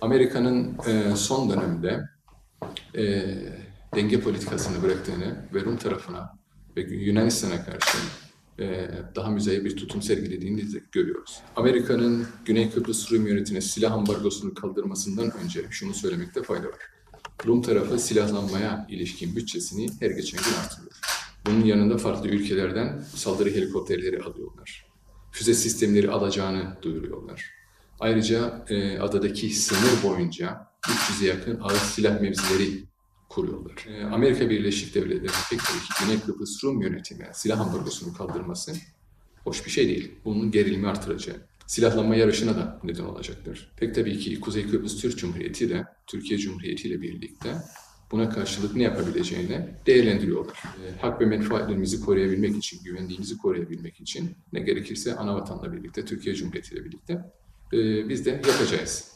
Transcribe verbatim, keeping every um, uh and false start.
Amerika'nın e, son dönemde e, denge politikasını bıraktığını ve Rum tarafına ve Yunanistan'a karşı e, daha müzeye bir tutum sergilediğini görüyoruz. Amerika'nın Güney Kıbrıs Rum yönetimine silah ambargosunu kaldırmasından önce şunu söylemekte fayda var. Rum tarafı silahlanmaya ilişkin bütçesini her geçen gün artırıyor. Bunun yanında farklı ülkelerden saldırı helikopterleri alıyorlar. Füze sistemleri alacağını duyuruyorlar. Ayrıca e, adadaki sınır boyunca üç yüze yakın ağır silah mevzileri kuruyorlar. E, Amerika Birleşik Devletleri pek tabii ki Güney Kıbrıs Rum yönetimi silah ambargosunu kaldırması hoş bir şey değil. Bunun gerilimi artıracağı, silahlanma yarışına da neden olacaktır. Pek tabii ki Kuzey Kıbrıs Türk Cumhuriyeti de Türkiye Cumhuriyeti ile birlikte buna karşılık ne yapabileceğini değerlendiriyorlar. E, hak ve menfaatlerimizi koruyabilmek için, güvenliğimizi koruyabilmek için ne gerekirse anavatanla birlikte, Türkiye Cumhuriyeti ile birlikte e, biz de yapacağız.